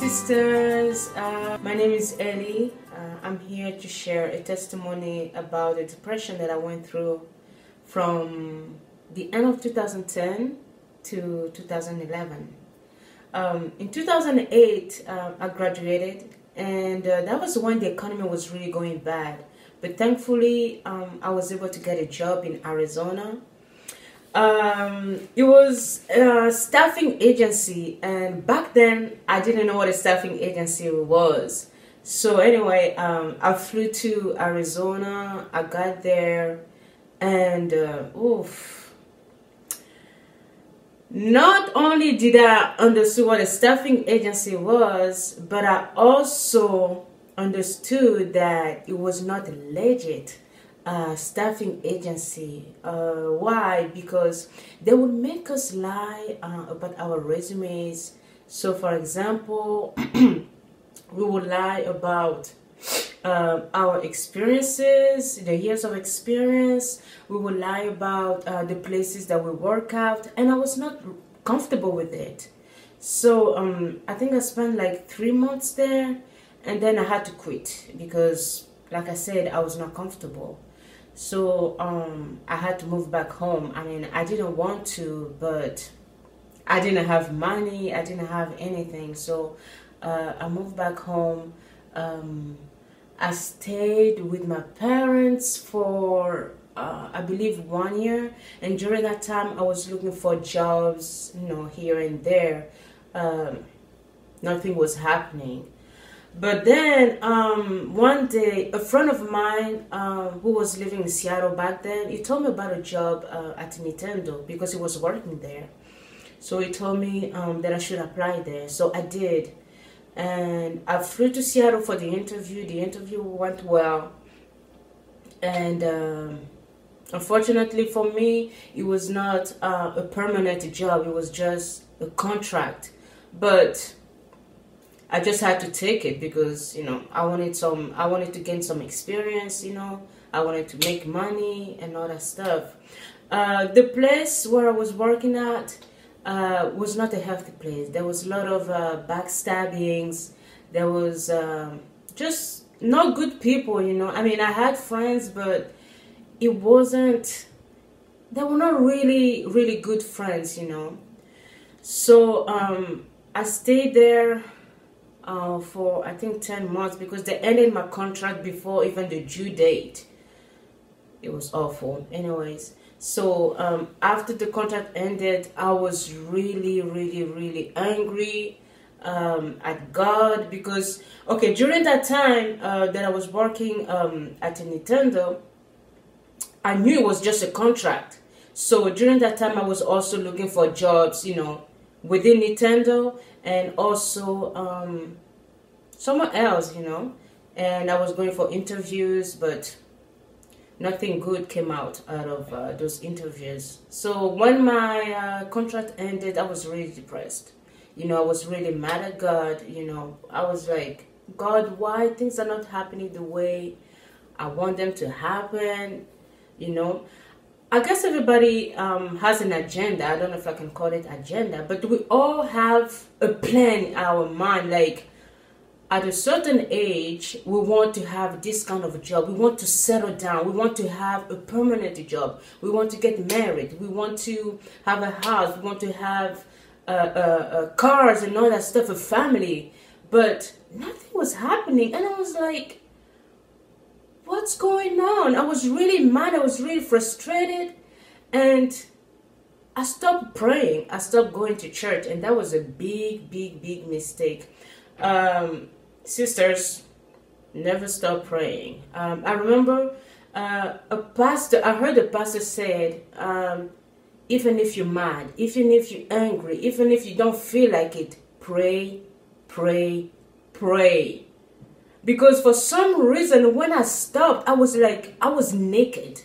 sisters, my name is Ellie. I'm here to share a testimony about the depression that I went through from the end of 2010 to 2011. In 2008, I graduated, and that was when the economy was really going bad. But thankfully, I was able to get a job in Arizona. It was a staffing agency, and back then I didn't know what a staffing agency was. So anyway, I flew to Arizona, I got there, and oof. Not only did I understand what a staffing agency was, but I also understood that it was not legit. Staffing agency. Why? Because they would make us lie about our resumes. So for example, we would lie about our experiences, the years of experience. We would lie about the places that we work out, and I was not comfortable with it. So I think I spent like 3 months there, and then I had to quit because, like I said, I was not comfortable. So I had to move back home. I mean, I didn't want to, but I didn't have money. I didn't have anything. So I moved back home. I stayed with my parents for, I believe, 1 year. And during that time, I was looking for jobs, you know, here and there. Nothing was happening. But then one day, a friend of mine who was living in Seattle back then, he told me about a job at Nintendo because he was working there. So he told me that I should apply there. So I did. And I flew to Seattle for the interview. The interview went well. And unfortunately for me, it was not a permanent job. It was just a contract. But I just had to take it because, you know, I wanted to gain some experience, you know, I wanted to make money and all that stuff. The place where I was working at was not a healthy place. There was a lot of backstabbings. There was just not good people, you know. I mean, I had friends, but it wasn't, they were not really, really good friends, you know. So I stayed there for I think 10 months because they ended my contract before even the due date. It was awful. Anyways, so after the contract ended, I was really, really, really angry at God because, okay, during that time that I was working at Nintendo, I knew it was just a contract. So during that time, I was also looking for jobs, you know, within Nintendo and also somewhere else, you know, and I was going for interviews, but nothing good came out of those interviews. So when my contract ended, I was really depressed. You know, I was really mad at God. You know, I was like, God, why things are not happening the way I want them to happen, you know. I guess everybody has an agenda. I don't know if I can call it agenda, but we all have a plan in our mind. Like at a certain age, we want to have this kind of a job. We want to settle down. We want to have a permanent job. We want to get married. We want to have a house. We want to have cars and all that stuff, a family. But nothing was happening. And I was like, what's going on? I was really mad. I was really frustrated. And I stopped praying. I stopped going to church. And that was a big, big, big mistake. Sisters, never stop praying. I remember a pastor, I heard a pastor said, even if you're mad, even if you're angry, even if you don't feel like it, pray, pray, pray. Because for some reason, when I stopped, I was like, I was naked.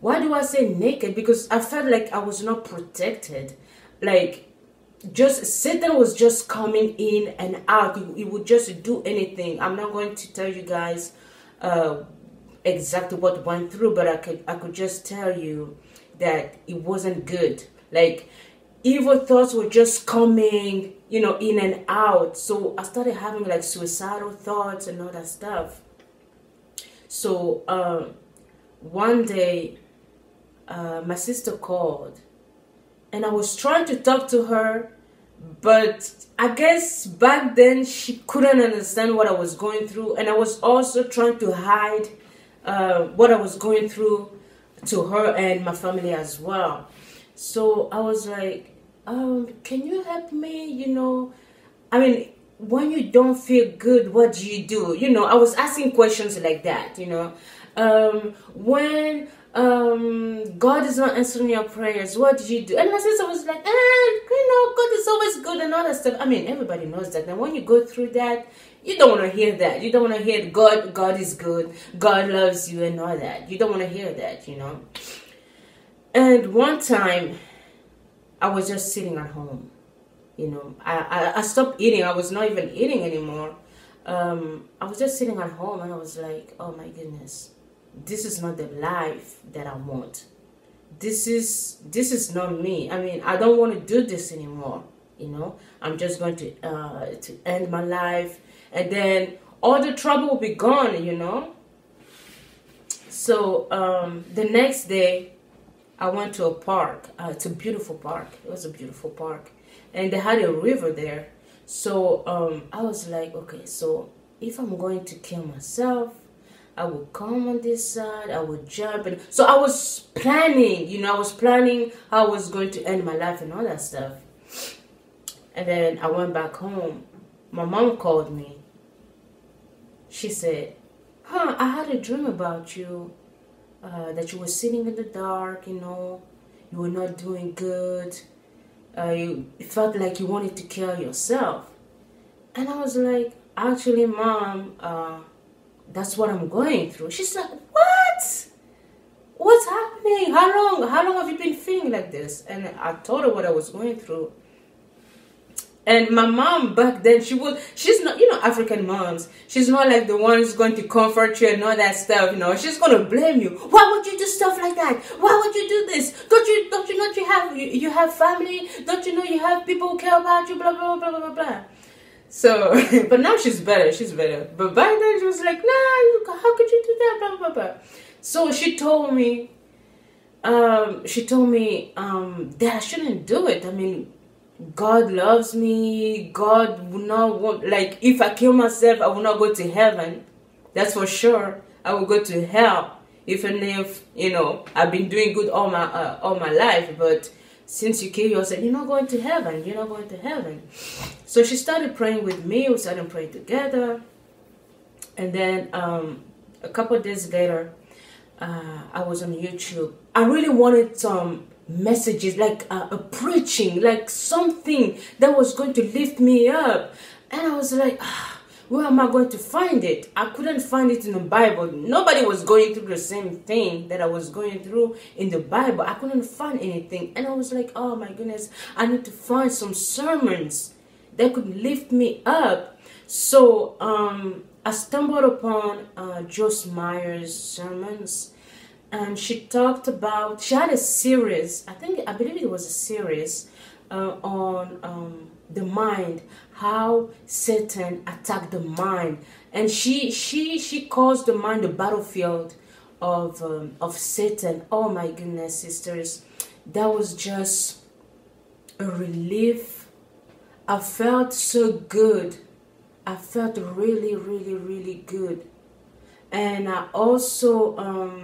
Why do I say naked? Because I felt like I was not protected. Like, just Satan was just coming in and out. He would just do anything. I'm not going to tell you guys exactly what went through, but I could just tell you that it wasn't good. Like, evil thoughts were just coming, you know, in and out. So I started having like suicidal thoughts and all that stuff. So one day my sister called, and I was trying to talk to her, but I guess back then she couldn't understand what I was going through, and I was also trying to hide what I was going through to her and my family as well. So I was like, can you help me? You know, I mean, when you don't feel good, what do? You know, I was asking questions like that, you know. When God is not answering your prayers, what do you do? And my sister was like, you know, God is always good and all that stuff. I mean, everybody knows that. And when you go through that, you don't want to hear that. You don't want to hear God is good, God loves you and all that. You don't want to hear that, you know. And one time, I was just sitting at home, you know. I stopped eating. I was not even eating anymore. I was just sitting at home, and I was like, oh my goodness, this is not the life that I want. This is not me. I mean, I don't want to do this anymore, you know. I'm just going to end my life, and then all the trouble will be gone, you know. So the next day, I went to a park. It's a beautiful park. It was a beautiful park, and they had a river there. So I was like, okay, so if I'm going to kill myself, I will come on this side, I will jump. And so I was planning, you know, I was planning how I was going to end my life and all that stuff. And then I went back home. My mom called me. She said, I had a dream about you. That you were sitting in the dark, you know, you were not doing good, it felt like you wanted to kill yourself. And I was like, actually, Mom, that's what I'm going through. She's like, what? What's happening? How long have you been feeling like this? And I told her what I was going through. And my mom back then, she's not, you know, African moms, she's not like the one who's going to comfort you and all that stuff, you know. She's going to blame you. Why would you do stuff like that? Why would you do this? Don't you know you have family? Don't you know you have people who care about you? Blah, blah, blah, blah, blah, blah. So, but now she's better. But back then she was like, nah, how could you do that? Blah, blah, blah, blah. So she told me that I shouldn't do it. I mean, God loves me. God would not want, like, if I kill myself, I will not go to heaven. That's for sure. I will go to hell. Even if, you know, I've been doing good all my life, but since you kill yourself, you're not going to heaven. You're not going to heaven. So she started praying with me. We started praying together. And then a couple of days later, I was on YouTube. I really wanted some messages, like a preaching, like something that was going to lift me up. And I was like, where am I going to find it? I couldn't find it in the Bible. Nobody was going through the same thing that I was going through in the Bible. I couldn't find anything. And I was like, oh my goodness, I need to find some sermons that could lift me up. So I stumbled upon Joyce Meyer's sermons. And she talked about, she had a series, I believe it was a series on the mind, how Satan attacked the mind. And she calls the mind the battlefield of Satan. Oh my goodness, sisters, that was just a relief. I felt so good. I felt really, really, really good. And I also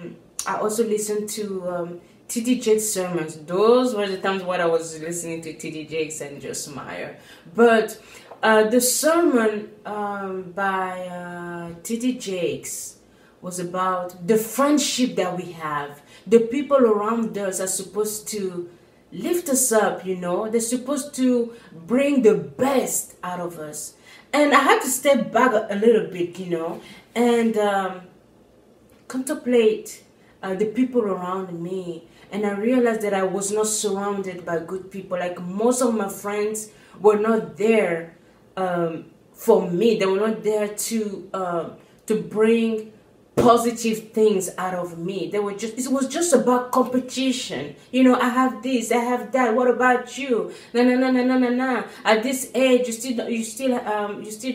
listened to T.D. Jakes' sermons. Those were the times when I was listening to T.D. Jakes and Josh Meyer. But the sermon by T.D. Jakes was about the friendship that we have. The people around us are supposed to lift us up, you know. They're supposed to bring the best out of us. And I had to step back a little bit, you know, and contemplate the people around me. And I realized that I was not surrounded by good people. Like, most of my friends were not there for me. They were not there to bring positive things out of me. They were just, it was just about competition. You know, I have this, I have that. What about you? No, no, no, no, no, no, no. At this age, you still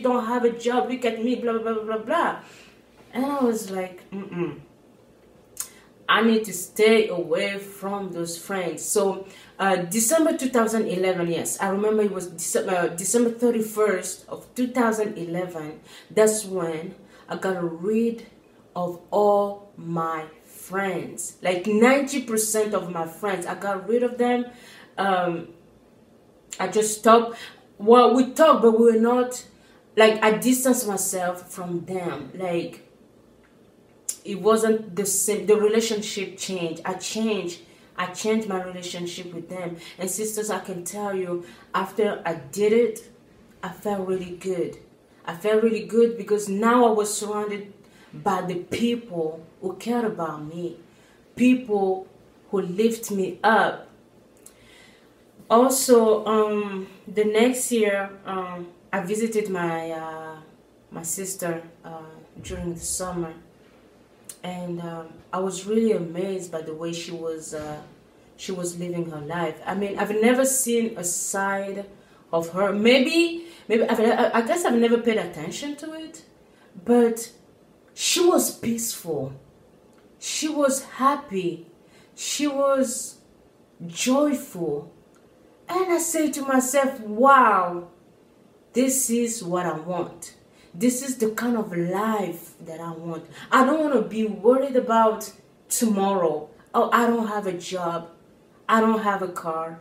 don't have a job. Look at me, blah, blah, blah, blah, blah. And I was like, mm-mm. I need to stay away from those friends. So December 2011, yes, I remember it was December 31st of 2011. That's when I got rid of all my friends. Like 90% of my friends, I got rid of them. I just stopped. Well, we talked, but we were not, like, I distanced myself from them. Like, it wasn't the same. The relationship changed. I changed my relationship with them. And sisters, I can tell you, after I did it, I felt really good. I felt really good because now I was surrounded by the people who cared about me, people who lift me up. Also, the next year, I visited my my sister during the summer, and I was really amazed by the way she was living her life. I mean, I've never seen a side of her. I guess I've never paid attention to it, but she was peaceful, she was happy, she was joyful. And I say to myself, wow, this is what I want. This is the kind of life that I want. I don't want to be worried about tomorrow. Oh, I don't have a job, I don't have a car,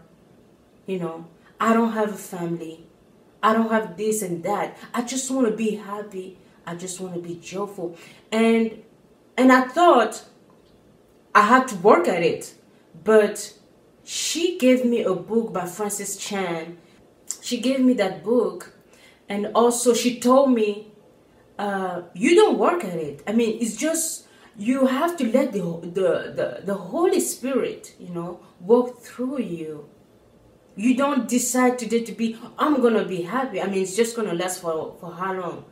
you know, I don't have a family, I don't have this and that. I just want to be happy, I just want to be joyful. And I thought I had to work at it. But she gave me a book by Francis Chan. She gave me that book, and also she told me, you don't work at it. I mean, it's just, you have to let the Holy Spirit, you know, walk through you. You don't decide today to be, I'm going to be happy. I mean, it's just going to last for how long?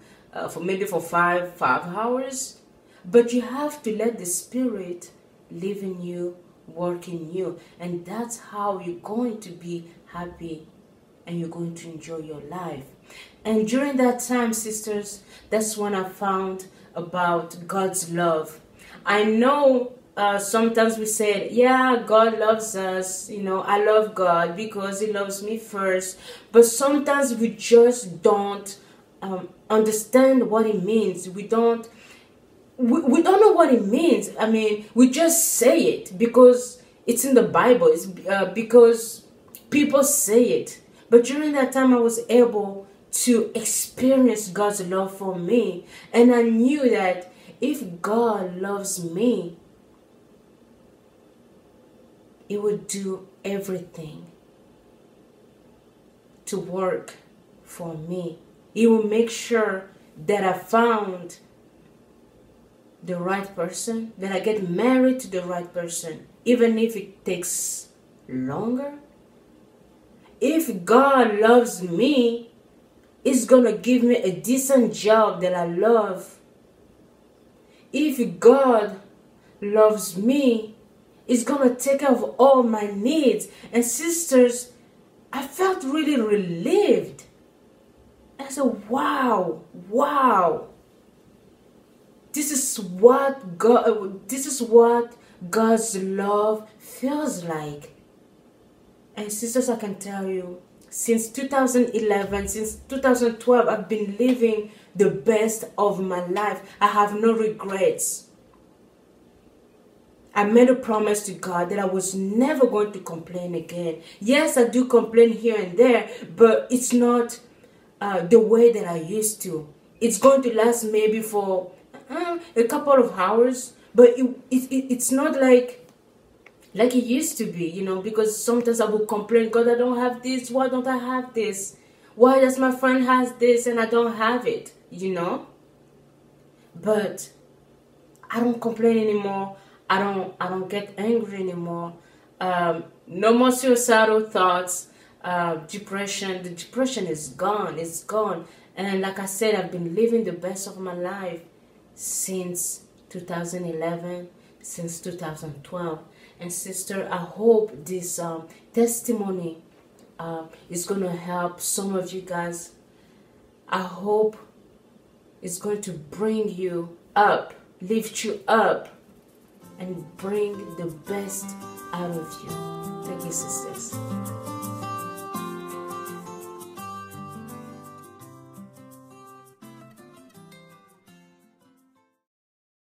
For maybe for five hours, but you have to let the Spirit live in you, work in you, and that's how you're going to be happy and you're going to enjoy your life. And during that time, sisters, that's when I found about God's love. I know sometimes we say, yeah, God loves us, you know, I love God because He loves me first, but sometimes we just don't understand what it means. We don't know what it means. I mean, we just say it because it's in the Bible. It's because people say it. But during that time, I was able to experience God's love for me, and I knew that if God loves me, He would do everything to work for me. He will make sure that I found the right person, that I get married to the right person, even if it takes longer. If God loves me, He's gonna give me a decent job that I love. If God loves me, He's gonna take care of all my needs. And sisters, I felt really relieved. I said, wow, wow. This is what God's love feels like. And sisters, I can tell you, since 2011, since 2012, I've been living the best of my life. I have no regrets. I made a promise to God that I was never going to complain again. Yes, I do complain here and there, but it's not the way that I used to. It's going to last maybe for a couple of hours, but it's not like it used to be, you know, because sometimes I will complain, God, I don't have this, why don't I have this? Why does my friend has this and I don't have it, you know? But I don't complain anymore. I don't get angry anymore. No more suicidal thoughts. The depression is gone, it's gone. And like I said, I've been living the best of my life since 2011, since 2012. And sister, I hope this testimony is going to help some of you guys. I hope it's going to bring you up, lift you up, and bring the best out of you. Thank you, sisters.